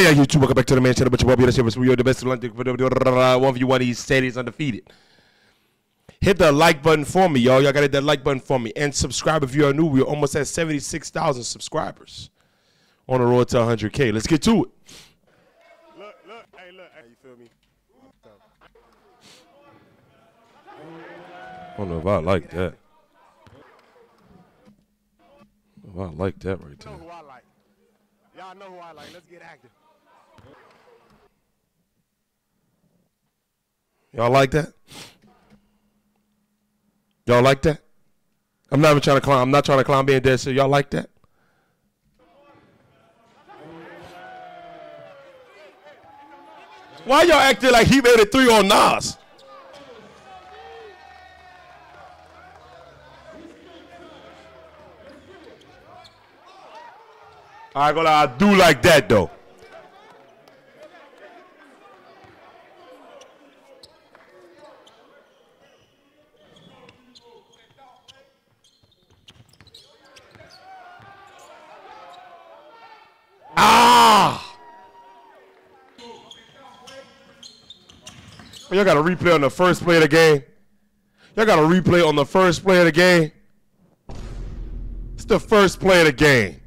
YouTube, welcome back to the main channel, but your Bobby, you're the best of London, 1v1, he said he's undefeated. Hit the like button for me, y'all. Y'all gotta hit that like button for me. And subscribe if you are new. We're almost at 76,000 subscribers on the road to 100K. Let's get to it. Look, hey, you feel me? I don't know if I like that. I don't know if I like that right there. Y'all know who I like. Let's get active. Y'all like that? Y'all like that? I'm not even trying to climb. I'm not trying to climb being dead. So y'all like that? Why y'all acting like he made a three on Nas? I do like that though. Ah! Y'all got a replay on the first play of the game. Y'all got a replay on the first play of the game. It's the first play of the game.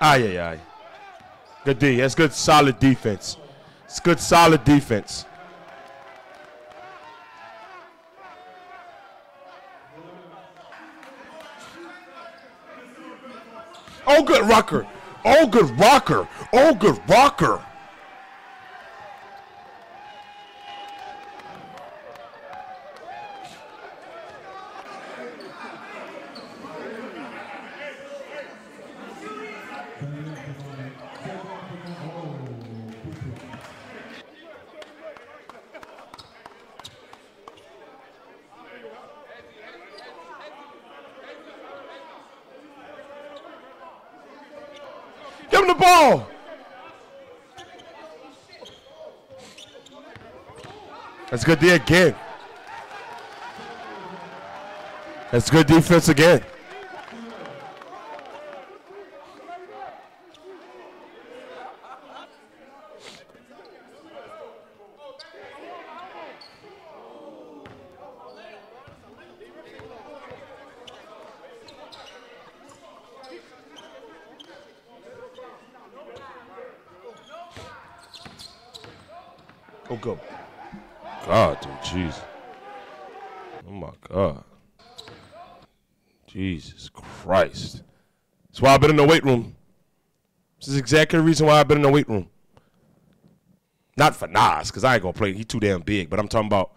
Aye, aye, aye. Good D. That's good, solid defense. It's good, solid defense. Oh, good rocker. Oh, good rocker. Oh, good rocker. Give him the ball. That's good D again. That's good defense again. Oh, go. God, dude, jeez. Oh, my God. Jesus Christ. That's why I've been in the weight room. This is exactly the reason why I've been in the weight room. Not for Nas, because I ain't going to play. He too damn big. But I'm talking about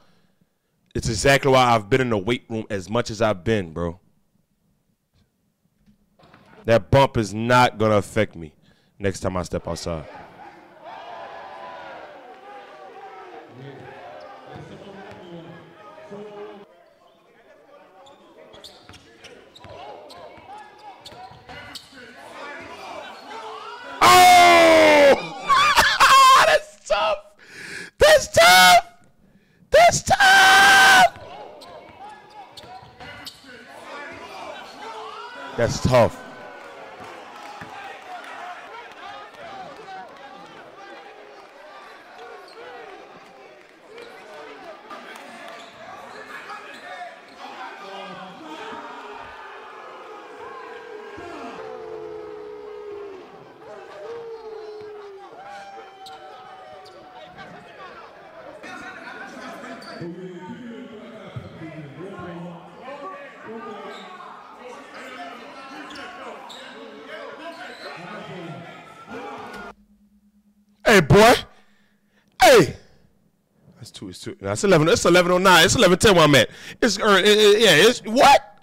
it's exactly why I've been in the weight room as much as I've been, bro. That bump is not going to affect me next time I step outside. That's tough. Hey, boy. Hey. That's two. It's two. No, it's 11. It's 11:09. It's 11:10 where I'm at. It's it's what?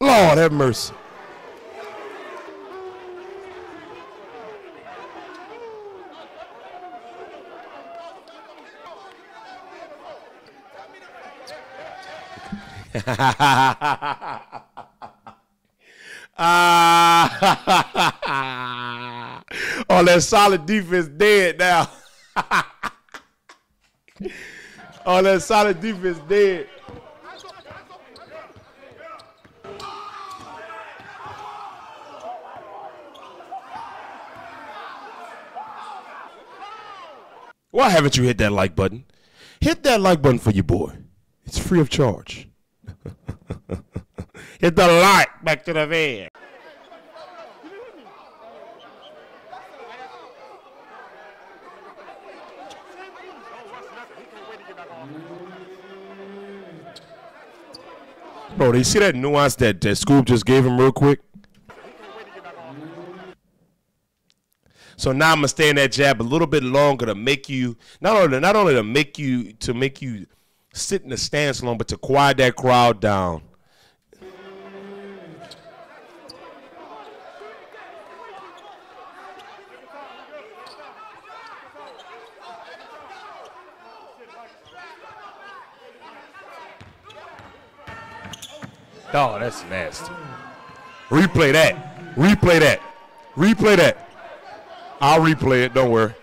Lord have mercy. All that solid defense dead now. Oh, that solid defense dead. Why haven't you hit that like button? Hit that like button for your boy. It's free of charge. Hit the like back to the van. Bro, do you see that nuance that Skoob just gave him real quick? So now I'm gonna stay in that jab a little bit longer to make you not only to make you sit in the stance long, but to quiet that crowd down. Oh, that's nasty. Replay that. Replay that. Replay that. I'll replay it. Don't worry.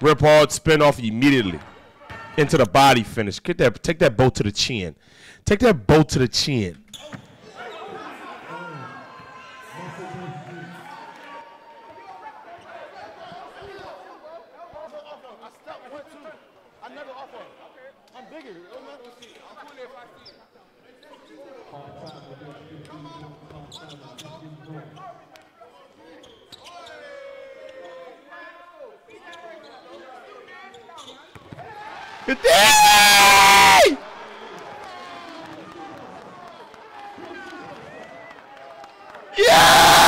Rip hard, spin off immediately. Into the body finish. Get that. Take that bolt to the chin. Take that bolt to the chin. Yeah!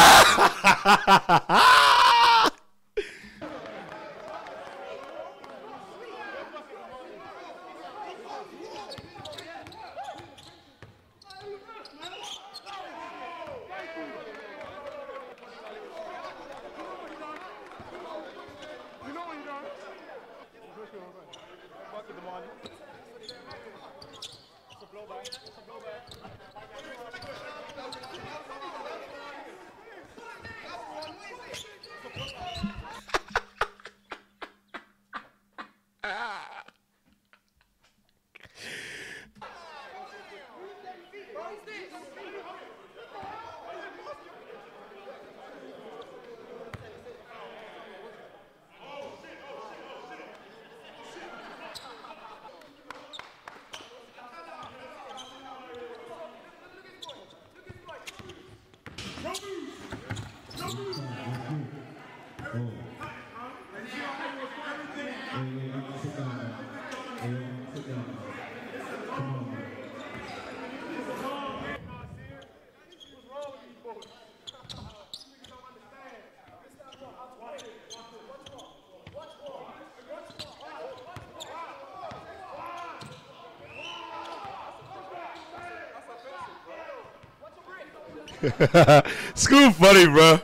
School funny, bro.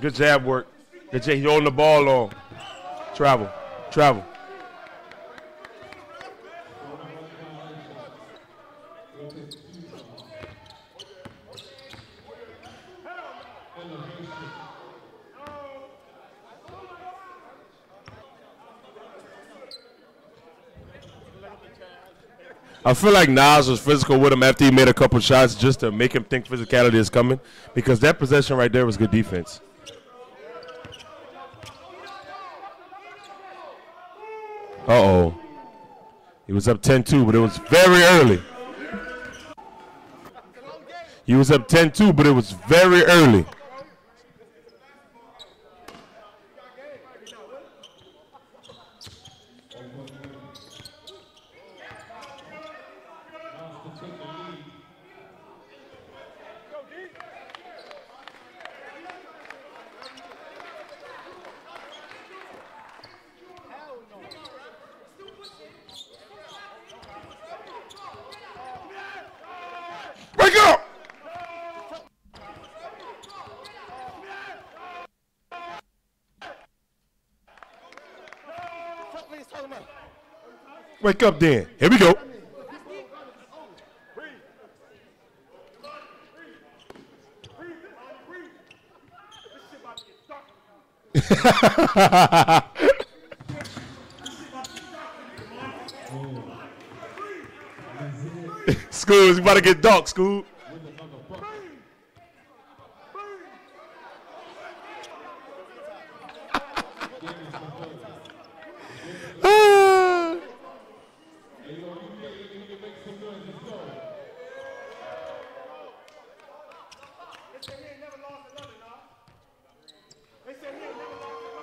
Good jab work. Good jab. He's holding the ball on. Travel. Travel. I feel like Nas was physical with him after he made a couple shots just to make him think physicality is coming, because that possession right there was good defense. Uh-oh. He was up 10-2, but it was very early. He was up 10-2, but it was very early. Wake up then. Here we go. Skoob, you about to get dunked, Skoob.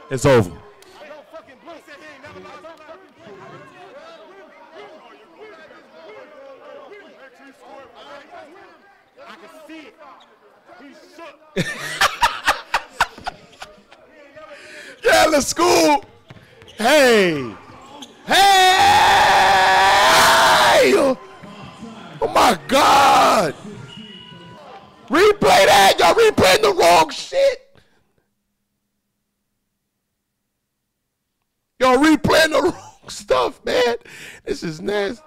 It's over. I can see it. He shook. Yeah, let's Skoob. Hey. Hey. Oh my God. Replay that. Y'all replaying the wrong shit. Y'all replaying the wrong stuff, man. This is nasty.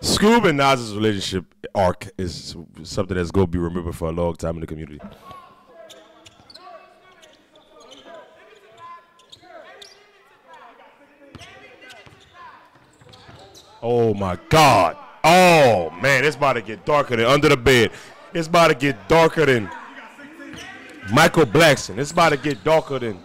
Skoob and Nas's relationship arc is something that's going to be remembered for a long time in the community. Oh my God. Oh man, it's about to get darker than Under the Bed. It's about to get darker than Michael Blackson. It's about to get darker than.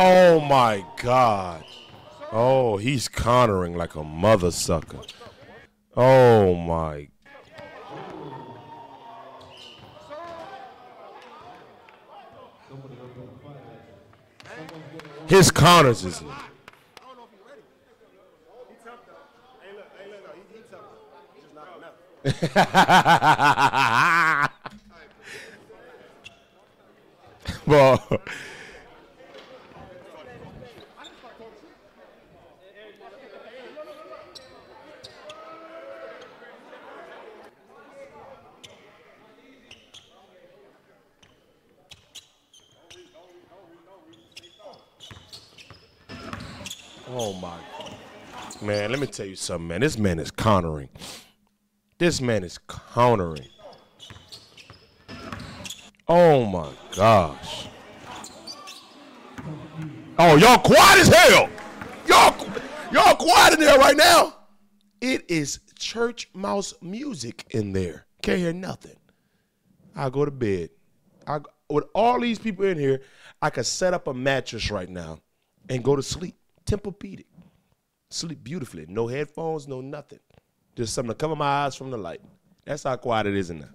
Oh my God. Oh, he's countering like a mother sucker. Oh my. His counters is. Well. Oh my God. Man, let me tell you something, man. This man is countering. This man is countering. Oh my gosh. Oh, y'all quiet as hell. Y'all quiet in there right now. It is church mouse music in there. Can't hear nothing. I'll go to bed. With all these people in here, I could set up a mattress right now and go to sleep. Tempur-Pedic, sleep beautifully. No headphones, no nothing. Just something to cover my eyes from the light. That's how quiet it is in there.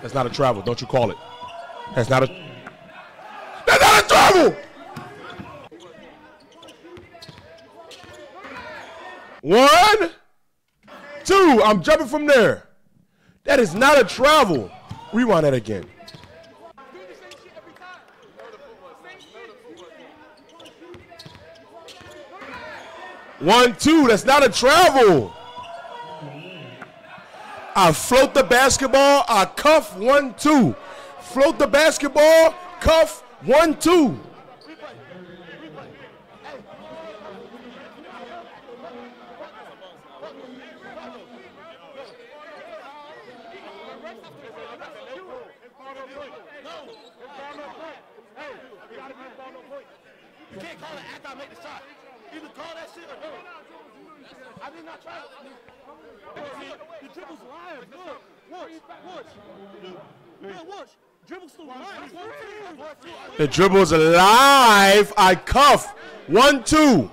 That's not a travel. Don't you call it. That's not a. One, two, I'm jumping from there. That is not a travel. Rewind that again. One, two, that's not a travel. I float the basketball, I cuff, 1, 2. Float the basketball, cuff, 1, 2. You can't call it after I make the shot. Either call that shit or do it. I did not try it. The dribble's live. Look, watch. Dribble's still live. The dribble's alive. I cuff. 1-2.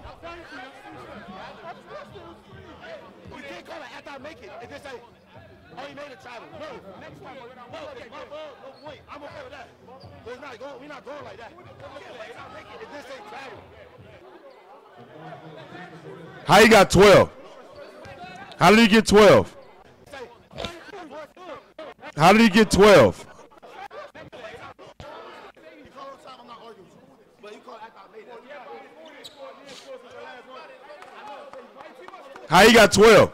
We're not going like that. How you got 12? How did he get 12? How did he get 12? How you got 12?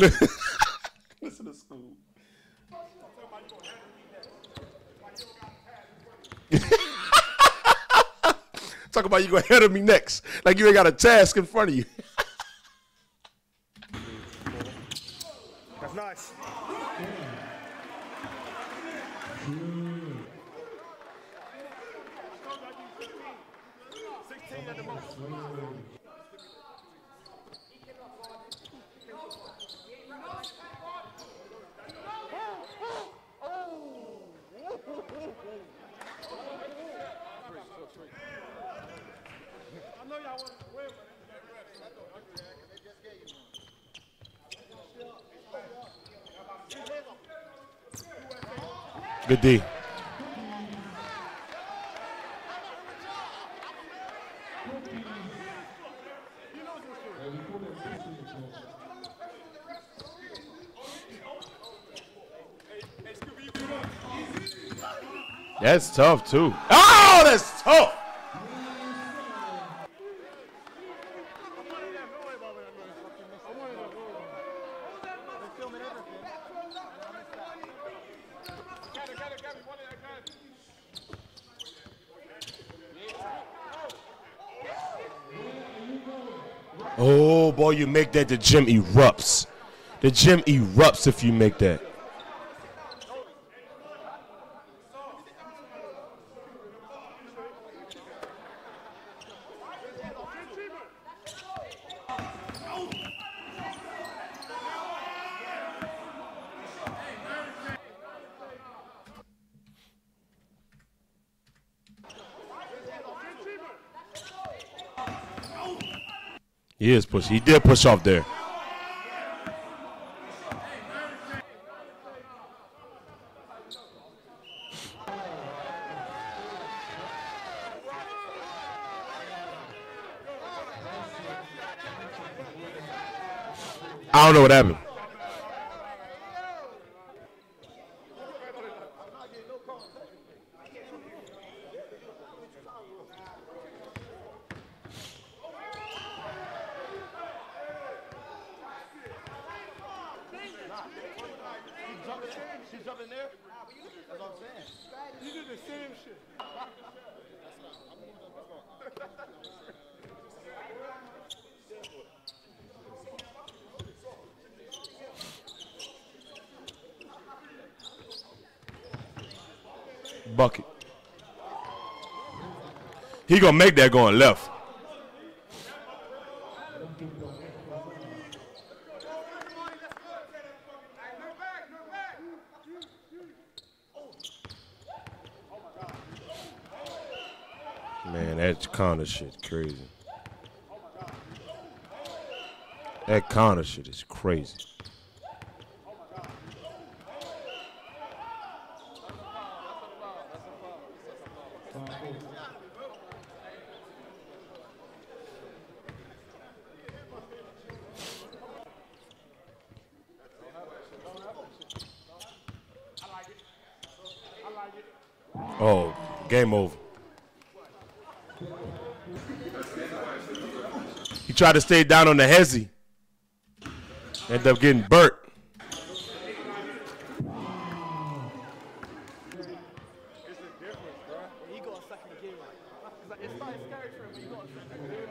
Listen to Skoob. Talk about you go ahead of me next. Like you ain't got a task in front of you. That's nice. Good D. That's tough too. Oh, that's tough. Oh, boy, you make that, the gym erupts. The gym erupts if you make that. He is push. He did push off there. I don't know what happened. Bucket. He gonna make that going left. Man, that Connor shit crazy. That Connor shit is crazy. Oh, game over. He tried to stay down on the hezzy. Ended up getting burnt. was like, it started scary to him when he got it.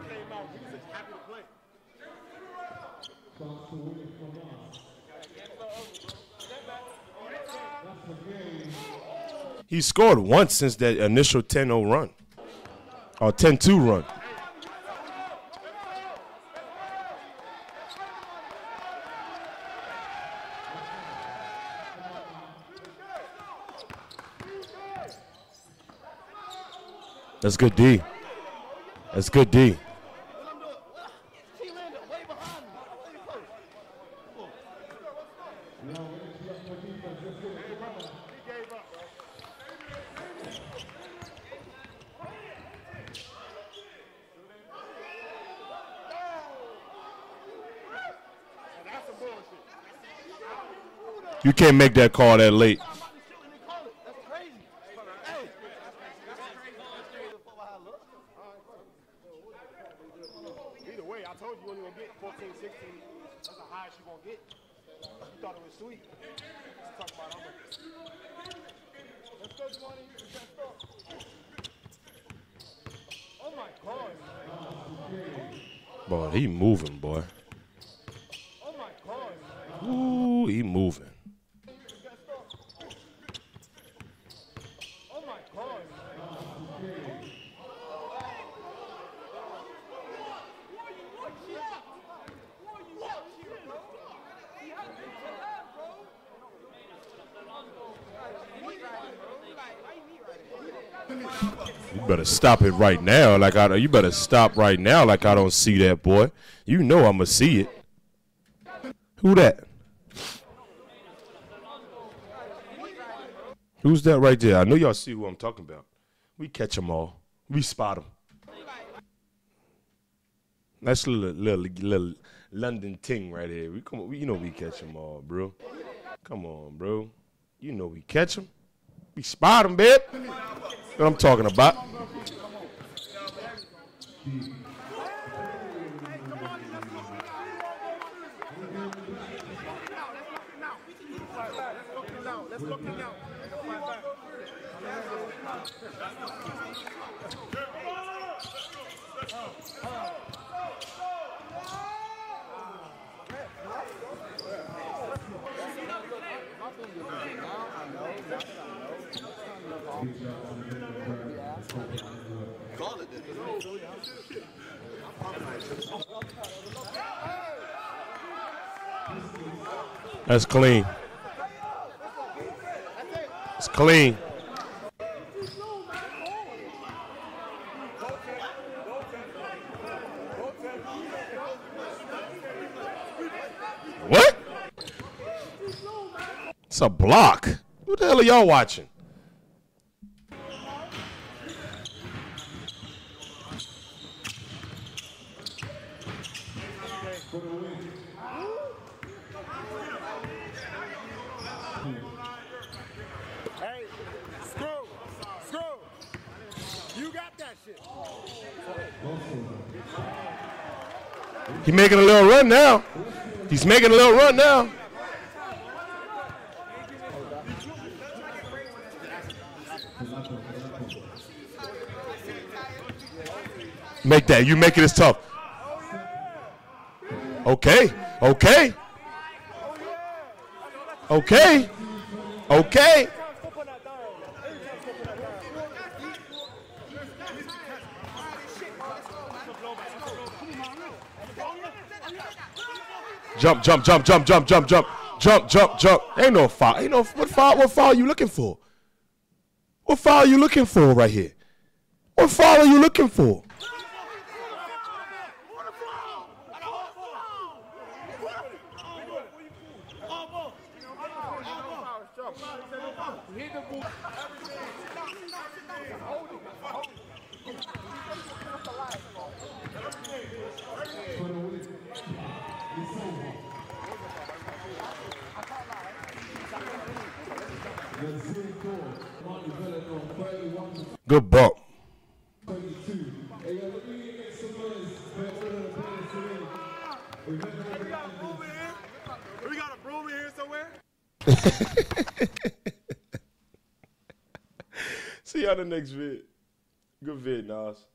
He came out, he was just happy to play. Starts to win from us. He scored once since that initial 10-0 run, or 10-2 run. That's good D. That's good D. You can't make that call that late. Boy, he moving, boy. Ooh, he moving. You better stop it right now, like I. You better stop right now, like I don't see that boy. You know I'ma see it. Who that? Who's that right there? I know y'all see who I'm talking about. We catch them all. We spot them. Nice little London ting right here. We come. You know we catch them all, bro. Come on, bro. You know we catch them. We spot them, babe. What I'm talking about. That's clean. It's clean. What? It's a block. Who the hell are y'all watching? He's making a little run now. He's making a little run now. Make that. You make it as tough. Okay. Okay. Okay. Okay. Jump, jump, jump, jump, jump, jump, jump, jump, jump, jump. Ain't no foul. Ain't no what foul are you looking for? What foul are you looking for right here? What foul are you looking for? Good bump. We got a broom in here somewhere. See y'all in the next vid. Good vid, Nas.